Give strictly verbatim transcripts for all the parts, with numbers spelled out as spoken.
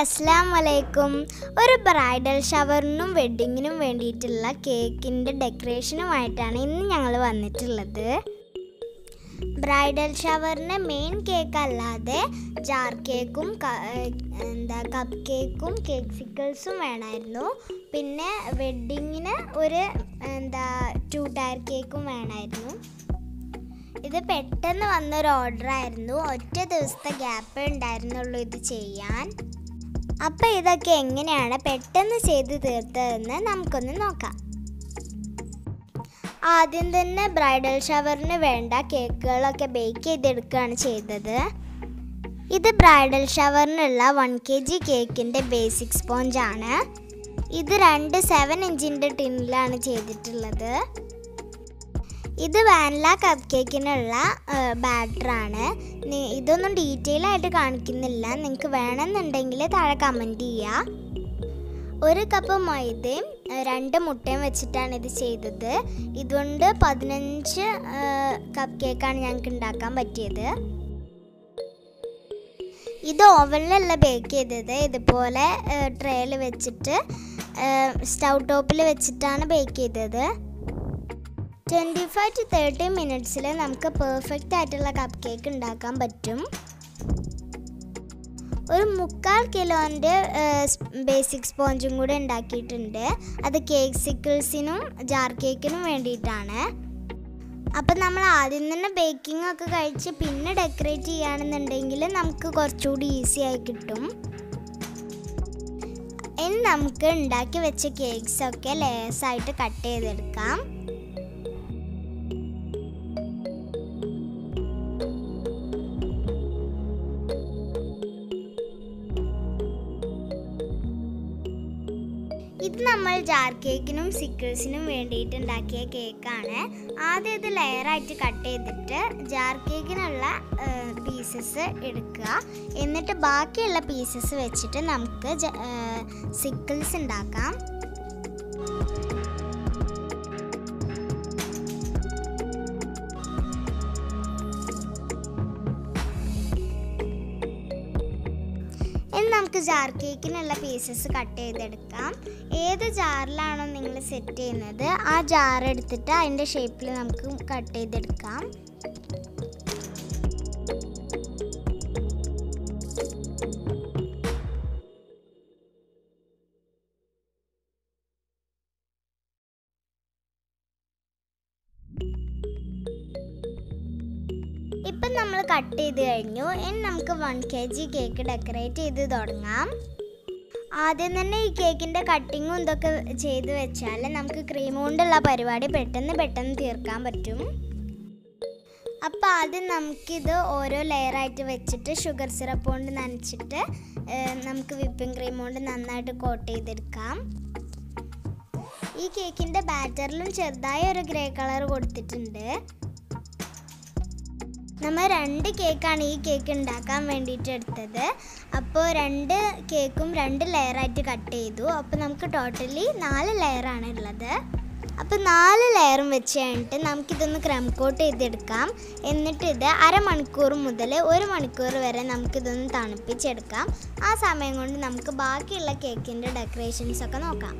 Assalamualaikum ഒരു bridal ഷവറിനും വെഡിങ്ങിനും വേണ്ടിയിട്ടുള്ള കേക്കിന്റെ ഡെക്കറേഷനുമായിട്ടാണ് ഇന്ന് ഞങ്ങൾ വന്നിട്ടുള്ളത് ബ്രൈഡൽ ഷവറിനെ മെയിൻ കേക്ക് അല്ലാതെ ജാർ കേക്കും എന്താ കപ്പ് കേക്കും കേക്ക് പിക്കൽസും വേണമായിരുന്നു പിന്നെ വെഡിങ്ങിനെ ഒരു എന്താ ടു ടയർ കേക്കും വേണമായിരുന്നു ഇത് പെട്ടെന്ന് വന്ന ഒരു ഓർഡർ ആയിരുന്നു ഒറ്റ ദിവസത്തെ ഗ്യാപ്പ് ഉണ്ടായിരുന്നുള്ളൂ ഇത് ചെയ്യാൻ अब इतने एन पेटीर्तने नमक नोक आदम ते ब्राइडल शवर वे केक बेक इत bridal shower one K G केकि basic sponge इत रू सेवन इंचि टिनिल इत वानिला कप केक बैटर इधर डीटेल का वे ताड़ कमेंट और कप मैदे रू मुट वैचानिद इतनी पद कप केक या ഇത് ഓവനിലല്ല ബേക്ക് ചെയ്തത് ഇതുപോലെ ട്രേയിൽ വെച്ചിട്ട് സ്റ്റൗ ടോപ്പിൽ വെച്ചിട്ടാണ് ബേക്ക് ചെയ്തത് twenty-five to thirty മിനിറ്റ്സിൽ നമുക്ക് പെർഫെക്റ്റ് ആയിട്ടുള്ള കപ്പ് കേക്ക് ഉണ്ടാക്കാൻ പറ്റും ഒരു മുക്കാൽ കിലോന്റെ ബേസിക് സ്പോഞ്ചും കൂടി ഉണ്ടാക്കിയിട്ടുണ്ട് അത് കേക്ക് സിക്കിൾസിനും ജാർ കേക്കിനും വേണ്ടിയിട്ടാണ് അപ്പോൾ നമ്മൾ ആദ്യം തന്നെ ബേക്കിംഗ് ഒക്കെ കഴിച്ച് പിന്നെ ഡെക്കറേറ്റ് ചെയ്യാനെന്നുണ്ടെങ്കിൽ നമുക്ക് കുറച്ചുകൂടി ഈസി ആയി കിട്ടും ഇനി നമുക്ക് ഉണ്ടാക്കി വെച്ച കേക്ക്സ് ഒക്കെ ലേയേഴ്സ് ആയിട്ട് കട്ട് ചെയ്തെടുക്കാം ഇത് നമ്മൾ ജാർ കേക്കിനും സിക്കിൾസിനും വേണ്ടിയിട്ട് ഉണ്ടാക്കിയ കേക്കാണ് ആദ്യം ഇത് ലെയർ ആയിട്ട് കട്ട് ചെയ്തിട്ട് ജാർ കേക്കിനുള്ള പീസസ് എടുക്കുക എന്നിട്ട് ബാക്കിയുള്ള പീസസ് വെച്ചിട്ട് നമുക്ക് സിക്കിൾസ് ഉണ്ടാക്കാം നമുക്ക് ജാർ കേക്കിനുള്ള പീസസ് കട്ട് ചെയ്തെടുക്കാം ഏത് ജാറിലാണോ നിങ്ങൾ സെറ്റ് ചെയ്യുന്നത് ആ ജാർ എടുത്തിട്ട് അതിൻ്റെ ഷേപ്പിൽ നമുക്ക് കട്ട് ചെയ്തെടുക്കാം ഇപ്പം നമ്മൾ കട്ട് ചെയ്ത് കഴിഞ്ഞു ഇനി നമുക്ക് one kg കേക്ക് ഡെക്കറേറ്റ് ചെയ്ത് തുടങ്ങാം ആദ്യം തന്നെ ഈ കേക്കിൻ്റെ കട്ടിങ്ങും ഇതൊക്കെ ചെയ്ത് വെച്ചാൽ നമുക്ക് ക്രീം കൊണ്ടുള്ള പരിപാടി പെട്ടെന്ന് പെട്ടെന്ന് തീർക്കാൻ പറ്റും അപ്പോൾ ആദ്യം നമുക്കിത് ഓരോ ലെയറായിട്ട് വെച്ചിട്ട് ഷുഗർ സിറപ്പ് കൊണ്ട് നനച്ചിട്ട് നമുക്ക് വിപ്പിംഗ് ക്രീം കൊണ്ട് നന്നായിട്ട് കോട്ട് ചെയ്തെടുക്കാം ഈ കേക്കിൻ്റെ ബാറ്ററിലും ചെറുതായ ഒരു ഗ്രേ കളർ കൊടുത്തിട്ടുണ്ട് നമ്മൾ രണ്ട് കേക്കാണ് ഈ കേക്ക് ഉണ്ടാക്കാൻ വേണ്ടിയിട്ട് എടുത്തത് അപ്പോൾ രണ്ട് കേക്കും രണ്ട് ലെയറായിട്ട് കട്ട് ചെയ്തു അപ്പോൾ നമുക്ക് ടോട്ടലി നാല് ലെയറാണ് ഉള്ളത് അപ്പോൾ നാല് ലെയറും വെച്ച് കഴിഞ്ഞിട്ട് നമുക്കിതൊന്ന് ക്രം കോട്ട് ചെയ്തെടുക്കാം എന്നിട്ട് ഇത് അരമണിക്കൂർ മുതൽ ഒരു മണിക്കൂർ വരെ നമുക്കിതൊന്ന് തണുപ്പിച്ചെടുക്കാം ആ സമയം കൊണ്ട് നമുക്ക് ബാക്കിയുള്ള കേക്കിൻ്റെ ഡെക്കറേഷൻസ് ഒക്കെ നോക്കാം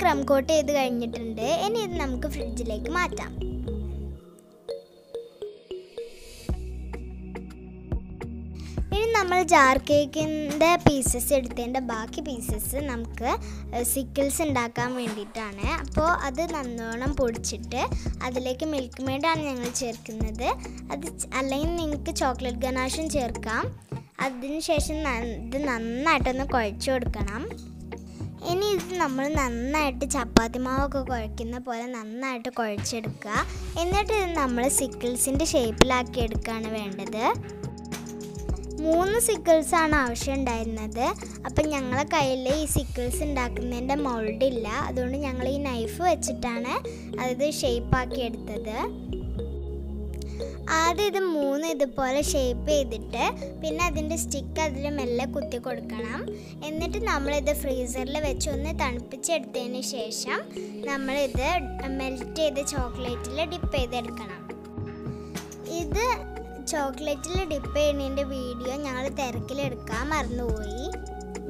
ക്രം കോട്ട് ചെയ്ത് കഴിഞ്ഞിട്ടുണ്ട് ഇനി ഇത് നമുക്ക് ഫ്രിഡ്ജിലേക്ക് മാറ്റാം ഇനി നമ്മൾ ജാർ കേക്കിൻ്റെ പീസസ് എടുത്തതിൻ്റെ ബാക്കി പീസസ് നമുക്ക് സിക്കിൾസ് ഉണ്ടാക്കാൻ വേണ്ടിയിട്ടാണ് അപ്പോൾ അത് നല്ലോണം പൊടിച്ചിട്ട് അതിലേക്ക് മിൽക്ക് മെയ്ഡാണ് ഞങ്ങൾ ചേർക്കുന്നത് അത് അല്ലെങ്കിൽ നിങ്ങൾക്ക് ചോക്ലേറ്റ് ഗനാഷും ചേർക്കാം അതിനുശേഷം ഇത് നന്നായിട്ടൊന്ന് കുഴച്ച് കൊടുക്കണം ഇനി ഇത് നമ്മൾ നന്നായിട്ട് ചപ്പാത്തി മാവൊക്കെ കുഴയ്ക്കുന്ന പോലെ നന്നായിട്ട് കുഴച്ചെടുക്കുക എന്നിട്ട് ഇത് നമ്മൾ സിക്കിൾസിൻ്റെ ഷേപ്പിലാക്കി എടുക്കുകയാണ് വേണ്ടത് മൂന്ന് സിക്കിൾസാണ് ആവശ്യം ഉണ്ടായിരുന്നത് അപ്പം ഞങ്ങളെ കയ്യിൽ ഈ സിക്കിൾസ് ഉണ്ടാക്കുന്നതിൻ്റെ മൗൾഡില്ല അതുകൊണ്ട് ഞങ്ങൾ ഈ നൈഫ് വെച്ചിട്ടാണ് അത് ഷേപ്പാക്കി എടുത്തത് ആദ്യം ഇത് മൂന്ന് ഇതുപോലെ ഷേപ്പ് ചെയ്തിട്ട് പിന്നെ അതിൻ്റെ സ്റ്റിക്ക് അതിൽ മെല്ലെ കുത്തി കൊടുക്കണം. എന്നിട്ട് നമ്മളിത് ഫ്രീസറിൽ വെച്ച് ഒന്ന് തണുപ്പിച്ചെടുത്തതിന് ശേഷം നമ്മളിത് മെൽറ്റ് ചെയ്ത് ചോക്ലേറ്റിൽ ഡിപ്പ് ചെയ്തെടുക്കണം. ഇത് ചോക്ലേറ്റിൽ ഡിപ്പ് ചെയ്യുന്നതിൻ്റെ വീഡിയോ ഞങ്ങൾ തിരക്കിലെടുക്കാൻ മറന്നുപോയി.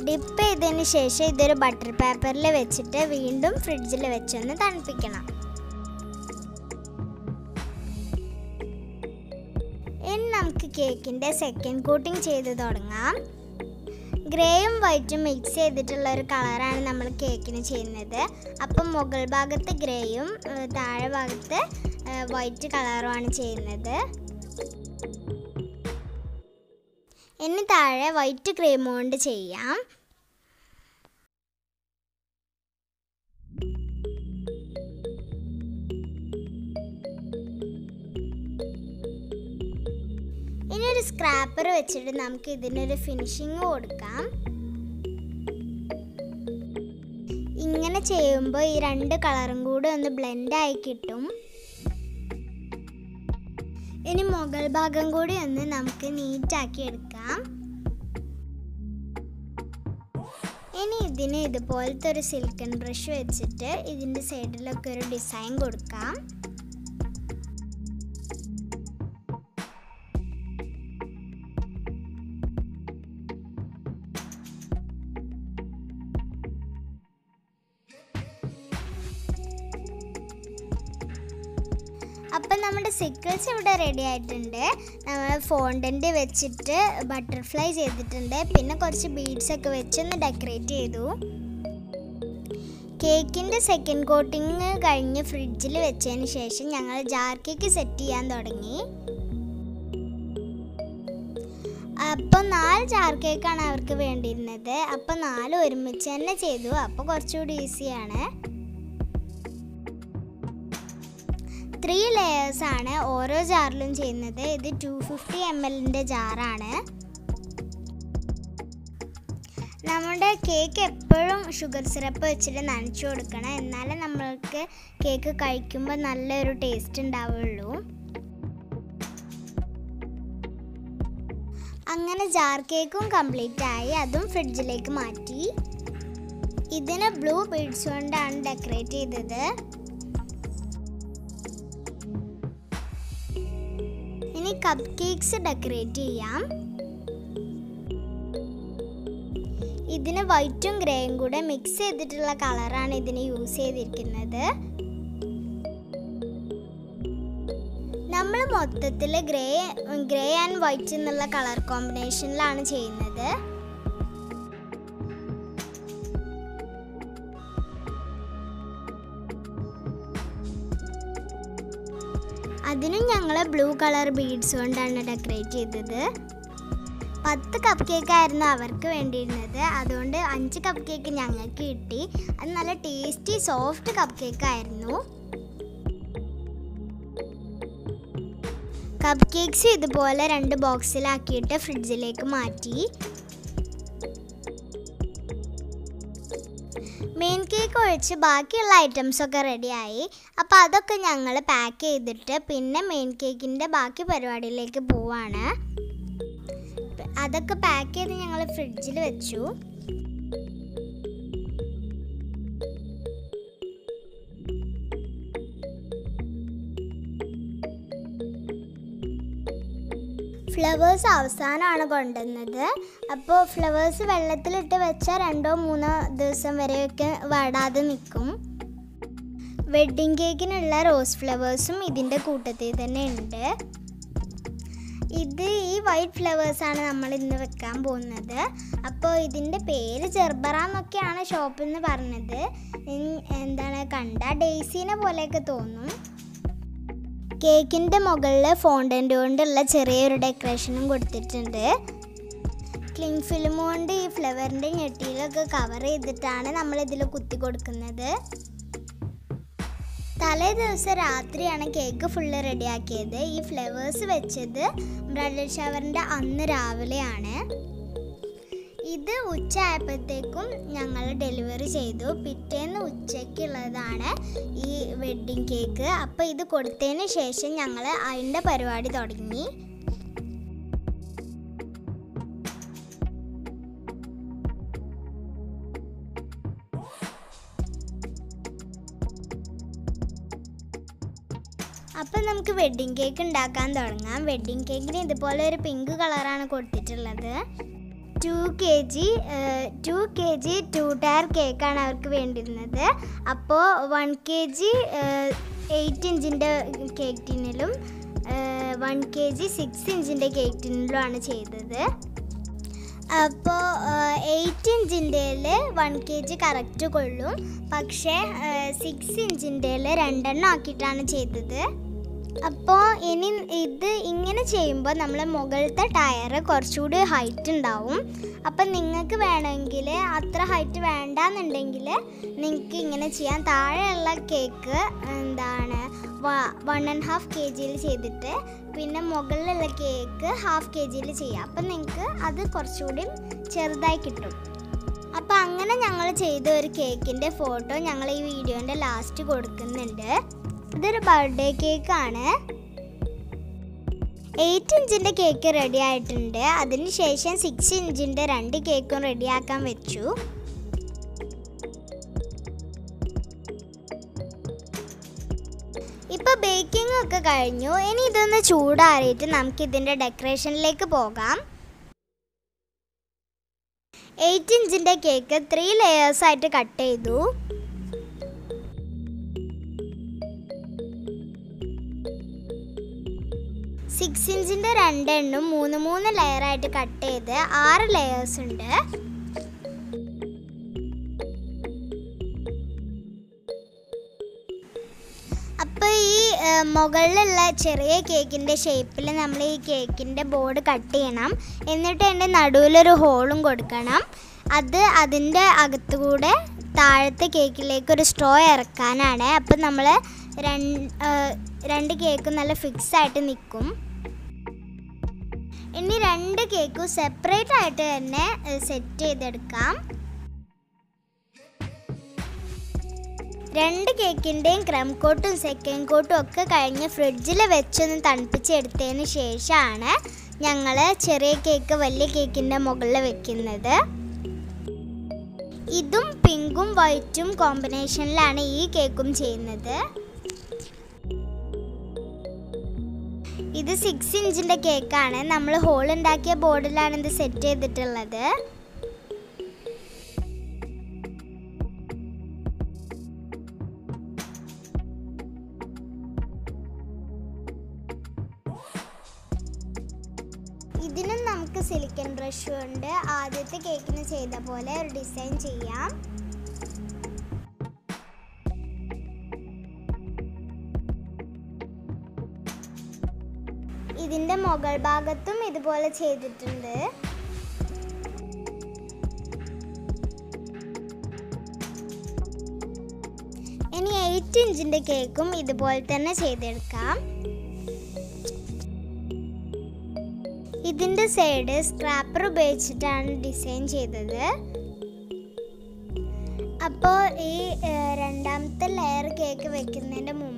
ഡിപ്പ് ചെയ്തതിന് ശേഷം ഇതൊരു ബട്ടർ പേപ്പറിൽ വെച്ചിട്ട് വീണ്ടും ഫ്രിഡ്ജിൽ വെച്ചൊന്ന് തണുപ്പിക്കണം. ഇനി നമുക്ക് കേക്കിൻ്റെ സെക്കൻഡ് കോട്ടിംഗ് ചെയ്ത് തുടങ്ങാം. ഗ്രേയും വൈറ്റും മിക്സ് ചെയ്തിട്ടുള്ള ഒരു കളറാണ് നമ്മൾ കേക്കിന് ചെയ്യുന്നത്. അപ്പം മുകൾ ഭാഗത്ത് ഗ്രേയും താഴെ ഭാഗത്ത് വൈറ്റ് കളറുമാണ് ചെയ്യുന്നത്. ഇനി താഴെ വൈറ്റ് ക്രീം കൊണ്ട് ചെയ്യാം. ഇനി ഒരു സ്ക്രാപ്പർ വെച്ചിട്ട് നമുക്ക് ഇതിനൊരു ഫിനിഷിങ് കൊടുക്കാം. ഇങ്ങനെ ചെയ്യുമ്പോൾ ഈ രണ്ട് കളറും കൂടെ ഒന്ന് ബ്ലെൻഡായി കിട്ടും. ഇനി മുകൾ ഭാഗം കൂടി ഒന്ന് നമുക്ക് നീറ്റാക്കി എടുക്കാം. ഇനി ഇതിന് ഇതുപോലത്തെ ഒരു സിൽക്കൺ ബ്രഷ് വെച്ചിട്ട് ഇതിൻ്റെ സൈഡിലൊക്കെ ഒരു ഡിസൈൻ കൊടുക്കാം. അപ്പം നമ്മുടെ സിക്കിൾസ് ഇവിടെ റെഡി ആയിട്ടുണ്ട്. നമ്മൾ ഫോണ്ടൻ്റ് വെച്ചിട്ട് ബട്ടർഫ്ലൈ ചെയ്തിട്ടുണ്ട്. പിന്നെ കുറച്ച് ബീഡ്സൊക്കെ വെച്ചൊന്ന് ഡെക്കറേറ്റ് ചെയ്തു. കേക്കിൻ്റെ സെക്കൻഡ് കോട്ടിങ് കഴിഞ്ഞ് ഫ്രിഡ്ജിൽ വെച്ചതിന് ശേഷം ഞങ്ങൾ ജാർ കേക്ക് സെറ്റ് ചെയ്യാൻ തുടങ്ങി. അപ്പോൾ നാല് ജാർ കേക്കാണ് അവർക്ക് വേണ്ടിയിരുന്നത്. അപ്പോൾ നാല് ഒരുമിച്ച് തന്നെ ചെയ്തു. അപ്പോൾ കുറച്ചുകൂടി ഈസിയാണ്. ത്രീ ലെയേഴ്സാണ് ഓരോ ജാറിലും ചെയ്യുന്നത്. ഇത് ടു ഫിഫ്റ്റി എം എല്ലിൻ്റെ ജാറാണ്. നമ്മുടെ കേക്ക് എപ്പോഴും ഷുഗർ സിറപ്പ് വെച്ചിട്ട് നനച്ചു കൊടുക്കണം. എന്നാലേ നമ്മൾക്ക് കേക്ക് കഴിക്കുമ്പോൾ നല്ലൊരു ടേസ്റ്റ് ഉണ്ടാവുള്ളൂ. അങ്ങനെ ജാർ കേക്കും കംപ്ലീറ്റായി. അതും ഫ്രിഡ്ജിലേക്ക് മാറ്റി. ഇതിന് ബ്ലൂ ബീഡ്സ് കൊണ്ടാണ് ഡെക്കറേറ്റ് ചെയ്തത്. കപ്പ് കേക്ക്സ് ഡെക്കറേറ്റ് ചെയ്യാം. ഇതിന് വൈറ്റും ഗ്രേയും കൂടെ മിക്സ് ചെയ്തിട്ടുള്ള കളറാണ് ഇതിന് യൂസ് ചെയ്തിരിക്കുന്നത്. നമ്മൾ മൊത്തത്തിൽ ഗ്രേ ഗ്രേ ആൻഡ് വൈറ്റ് എന്നുള്ള കളർ കോമ്പിനേഷനിലാണ് ചെയ്യുന്നത്. അതിനും ഞങ്ങൾ ബ്ലൂ കളർ ബീഡ്സ് കൊണ്ടാണ് ഡെക്കറേറ്റ് ചെയ്തത്. പത്ത് കപ്പ് കേക്കായിരുന്നു അവർക്ക് വേണ്ടിയിരുന്നത്. അതുകൊണ്ട് അഞ്ച് കപ്പ് കേക്ക് ഞങ്ങൾക്ക് കിട്ടി. അത് നല്ല ടേസ്റ്റി സോഫ്റ്റ് കപ്പ് കേക്കായിരുന്നു. കപ്പ് കേക്ക്സ് ഇതുപോലെ രണ്ട് ബോക്സിലാക്കിയിട്ട് ഫ്രിഡ്ജിലേക്ക് മാറ്റി. മെയിൻ കേക്ക് ഒഴിച്ച് ബാക്കിയുള്ള ഐറ്റംസൊക്കെ റെഡിയായി. അപ്പോൾ അതൊക്കെ ഞങ്ങൾ പാക്ക് ചെയ്തിട്ട് പിന്നെ മെയിൻ കേക്കിൻ്റെ ബാക്കി പരിപാടിയിലേക്ക് പോവാണ്. അതൊക്കെ പാക്ക് ചെയ്ത് ഞങ്ങൾ ഫ്രിഡ്ജിൽ വെച്ചു. ഫ്ലവേഴ്സ് അവസാനമാണ് കൊണ്ടുവന്നത്. അപ്പോൾ ഫ്ലവേഴ്സ് വെള്ളത്തിലിട്ട് വെച്ചാൽ രണ്ടോ മൂന്നോ ദിവസം വരെയൊക്കെ വാടാതെ നിൽക്കും. വെഡ്ഡിങ് കേക്കിനുള്ള റോസ് ഫ്ലവേഴ്സും ഇതിൻ്റെ കൂട്ടത്തിൽ തന്നെ ഉണ്ട്. ഇത് ഈ വൈറ്റ് ഫ്ലവേഴ്സാണ് നമ്മൾ ഇന്ന് വെക്കാൻ പോകുന്നത്. അപ്പോൾ ഇതിൻ്റെ പേര് ജെർബറ എന്നൊക്കെയാണ് ഷോപ്പിൽ നിന്ന് പറഞ്ഞത്. എന്താണ് കണ്ട ഡെയ്സീനെ പോലെയൊക്കെ തോന്നും. കേക്കിൻ്റെ മുകളിൽ ഫോണ്ടൻ്റ് കൊണ്ടുള്ള ചെറിയൊരു ഡെക്കറേഷനും കൊടുത്തിട്ടുണ്ട്. ക്ലിംഗ് ഫിലിം കൊണ്ട് ഈ ഫ്ലവറിൻ്റെ ഞെട്ടിയിലൊക്കെ കവർ ചെയ്തിട്ടാണ് നമ്മളിതിൽ കുത്തി കൊടുക്കുന്നത്. തലേ ദിവസം രാത്രിയാണ് കേക്ക് ഫുള്ള് റെഡിയാക്കിയത്. ഈ ഫ്ലവേഴ്സ് വെച്ചത് ബ്രൈഡൽ ഷവറിൻ്റെ അന്ന് രാവിലെയാണ്. ഇത് ഉച്ചയായപ്പോഴത്തേക്കും ഞങ്ങൾ ഡെലിവറി ചെയ്തു. പിറ്റേന്ന് ഉച്ചയ്ക്കുള്ളതാണ് ഈ വെഡ്ഡിങ് കേക്ക്. അപ്പോൾ ഇത് കൊടുത്തതിന് ശേഷം ഞങ്ങൾ അതിൻ്റെ പരിപാടി തുടങ്ങി. അപ്പോൾ നമുക്ക് വെഡ്ഡിങ് കേക്ക് ഉണ്ടാക്കാൻ തുടങ്ങാം. വെഡ്ഡിങ് കേക്കിന് ഇതുപോലെ ഒരു പിങ്ക് കളറാണ് കൊടുത്തിട്ടുള്ളത്. Two K G two K G two tier കേക്കാണ് അവർക്ക് വേണ്ടിയിരുന്നത്. അപ്പോൾ വൺ കെ ജി എയ്റ്റ് ഇഞ്ചിൻ്റെ കേക്ക് ടിന്നിലും വൺ കെ ജി സിക്സ് ഇഞ്ചിൻ്റെ കേക്ക് ടിന്നിലുമാണ് ചെയ്തത്. അപ്പോൾ എയ്റ്റ് ഇഞ്ചിൻ്റേൽ വൺ കെ ജി കറക്റ്റ് കൊള്ളും, പക്ഷേ സിക്സ് ഇഞ്ചിൻ്റേൽ രണ്ടെണ്ണം ആക്കിയിട്ടാണ് ചെയ്തത്. അപ്പോൾ ഇനി ഇത് ഇങ്ങനെ ചെയ്യുമ്പോൾ നമ്മൾ മുകളിലത്തെ ടയറ് കുറച്ചുകൂടി ഹൈറ്റ് ഉണ്ടാവും. അപ്പം നിങ്ങൾക്ക് വേണമെങ്കിൽ അത്ര ഹൈറ്റ് വേണ്ടാന്നുണ്ടെങ്കിൽ നിങ്ങൾക്ക് ഇങ്ങനെ ചെയ്യാം. താഴെയുള്ള കേക്ക് എന്താണ് വൺ ആൻഡ് ഹാഫ് കെ ജിയിൽ ചെയ്തിട്ട് പിന്നെ മുകളിലുള്ള കേക്ക് ഹാഫ് കെ ജിയിൽ ചെയ്യാം. അപ്പം നിങ്ങൾക്ക് അത് കുറച്ചുകൂടി ചെറുതായി കിട്ടും. അപ്പോൾ അങ്ങനെ ഞങ്ങൾ ചെയ്ത ഒരു കേക്കിൻ്റെ ഫോട്ടോ ഞങ്ങൾ ഈ വീഡിയോൻ്റെ ലാസ്റ്റ് കൊടുക്കുന്നുണ്ട്. ഇതൊരു ബർത്ത്ഡേ കേക്കാണ്. എയ്റ്റ് ഇഞ്ചിൻ്റെ കേക്ക് റെഡി ആയിട്ടുണ്ട്. അതിനുശേഷം സിക്സ് ഇഞ്ചിൻ്റെ രണ്ട് കേക്കും റെഡിയാക്കാൻ വെച്ചു. ഇപ്പോൾ ബേക്കിംഗ് ഒക്കെ കഴിഞ്ഞു. ഇനി ഇതൊന്ന് ചൂടാറിയിട്ട് നമുക്കിതിൻ്റെ ഡെക്കറേഷനിലേക്ക് പോകാം. എയ്റ്റ് ഇഞ്ചിൻ്റെ കേക്ക് ത്രീ ലെയേഴ്സായിട്ട് കട്ട് ചെയ്തു. സിക്സ് ഇഞ്ചിൻ്റെ രണ്ടെണ്ണും മൂന്ന് മൂന്ന് ലെയറായിട്ട് കട്ട് ചെയ്ത് ആറ് ലെയേഴ്സ് ഉണ്ട്. അപ്പോൾ ഈ മുകളിലുള്ള ചെറിയ കേക്കിൻ്റെ ഷേപ്പിൽ നമ്മൾ ഈ കേക്കിൻ്റെ ബോർഡ് കട്ട് ചെയ്യണം. എന്നിട്ട് അതിൻ്റെ നടുവിലൊരു ഹോളും കൊടുക്കണം. അത് അതിൻ്റെ അകത്തുകൂടെ താഴത്തെ കേക്കിലേക്ക് ഒരു സ്ട്രോ ഇറക്കാനാണ്. അപ്പം നമ്മൾ രണ്ട് രണ്ട് കേക്ക് നല്ല ഫിക്സ് ആയിട്ട് നിൽക്കും. ഇനി രണ്ട് കേക്കും സെപ്പറേറ്റ് ആയിട്ട് തന്നെ സെറ്റ് ചെയ്തെടുക്കാം. രണ്ട് കേക്കിൻ്റെയും ക്രം കോട്ടും സെക്കൻഡ് കോട്ടും ഒക്കെ കഴിഞ്ഞ് ഫ്രിഡ്ജിൽ വെച്ചൊന്ന് തണുപ്പിച്ചെടുത്തതിന് ശേഷമാണ് ഞങ്ങൾ ചെറിയ കേക്ക് വലിയ കേക്കിൻ്റെ മുകളിൽ വെക്കുന്നത്. ഇതും പിങ്കും വൈറ്റും കോമ്പിനേഷനിലാണ് ഈ കേക്കും ചെയ്യുന്നത്. ഇത് സിക്സ് ഇഞ്ചിൻ്റെ കേക്കാണ്. നമ്മൾ ഹോൾ ഉണ്ടാക്കിയ ബോർഡിലാണ് ഇത് സെറ്റ് ചെയ്തിട്ടുള്ളത്. ഇതിനും നമുക്ക് സിലിക്കൺ ബ്രഷ് കൊണ്ട് ആദ്യത്തെ കേക്കിന് ചെയ്ത പോലെ ഒരു ഡിസൈൻ ചെയ്യാം. ഇതിൻ്റെ മുകൾ ഭാഗത്തും ഇതുപോലെ ചെയ്തിട്ടുണ്ട്. ഇനി എയ്റ്റ് ഇഞ്ചിൻ്റെ കേക്കും ഇതുപോലെ തന്നെ ചെയ്തെടുക്കാം. ഇതിൻ്റെ സൈഡ് സ്ക്രാപ്പർ ഉപയോഗിച്ചിട്ടാണ് ഡിസൈൻ ചെയ്തത്. അപ്പോൾ ഈ രണ്ടാമത്തെ ലെയർ കേക്ക് വെക്കുന്നതിൻ്റെ മുമ്പ്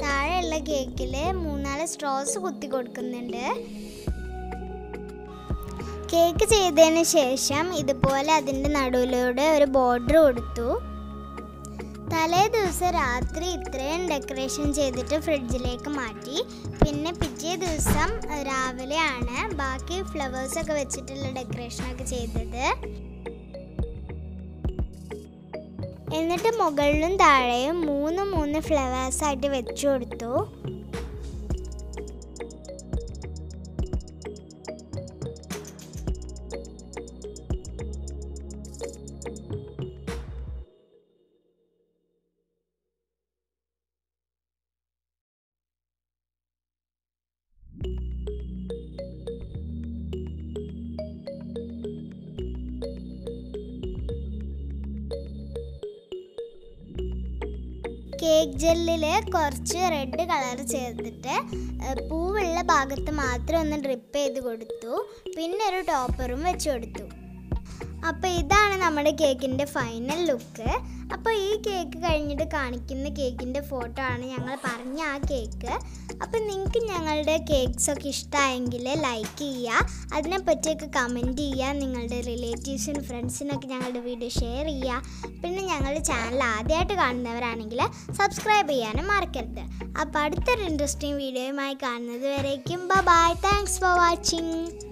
താഴെയുള്ള കേക്കിൽ മൂന്നാല് സ്ട്രോസ് കുത്തി കൊടുക്കുന്നുണ്ട്. കേക്ക് ചെയ്തതിന് ശേഷം ഇതുപോലെ അതിൻ്റെ നടുവിലൂടെ ഒരു ബോർഡർ കൊടുത്തു. തലേ ദിവസം രാത്രി ഇത്രയും ഡെക്കറേഷൻ ചെയ്തിട്ട് ഫ്രിഡ്ജിലേക്ക് മാറ്റി. പിന്നെ പിറ്റേ ദിവസം രാവിലെയാണ് ബാക്കി ഫ്ലവേഴ്സൊക്കെ വെച്ചിട്ടുള്ള ഡെക്കറേഷനൊക്കെ ചെയ്തത്. എന്നിട്ട് മുകളിലും താഴെയും മൂന്ന് മൂന്ന് ഫ്ലവേഴ്സായിട്ട് വെച്ചു കൊടുത്തു. കേക്ക് ജെല്ലിൽ കുറച്ച് റെഡ് കളർ ചേർത്തിട്ട് പൂവുള്ള ഭാഗത്ത് മാത്രം ഒന്ന് ഡ്രിപ്പ് ചെയ്ത് കൊടുത്തു. പിന്നെ ഒരു ടോപ്പറും വെച്ച് കൊടുത്തു. അപ്പോൾ ഇതാണ് നമ്മുടെ കേക്കിൻ്റെ ഫൈനൽ ലുക്ക്. അപ്പോൾ ഈ കേക്ക് കഴിഞ്ഞിട്ട് കാണിക്കുന്ന കേക്കിൻ്റെ ഫോട്ടോ ആണ് ഞങ്ങൾ പറഞ്ഞ ആ കേക്ക്. അപ്പോൾ നിങ്ങൾക്ക് ഞങ്ങളുടെ കേക്ക്സൊക്കെ ഇഷ്ടമായെങ്കിൽ ലൈക്ക് ചെയ്യുക, അതിനെപ്പറ്റിയൊക്കെ കമൻറ്റ് ചെയ്യുക, നിങ്ങളുടെ റിലേറ്റീവ്സിനും ഫ്രണ്ട്സിനൊക്കെ ഞങ്ങളുടെ വീഡിയോ ഷെയർ ചെയ്യുക. പിന്നെ ഞങ്ങളുടെ ചാനൽ ആദ്യമായിട്ട് കാണുന്നവരാണെങ്കിൽ സബ്സ്ക്രൈബ് ചെയ്യാനും മറക്കരുത്. അപ്പോൾ അടുത്തൊരു ഇൻട്രസ്റ്റിംഗ് വീഡിയോയുമായി കാണുന്നത് വരേക്കും bye bye. Thanks for watching.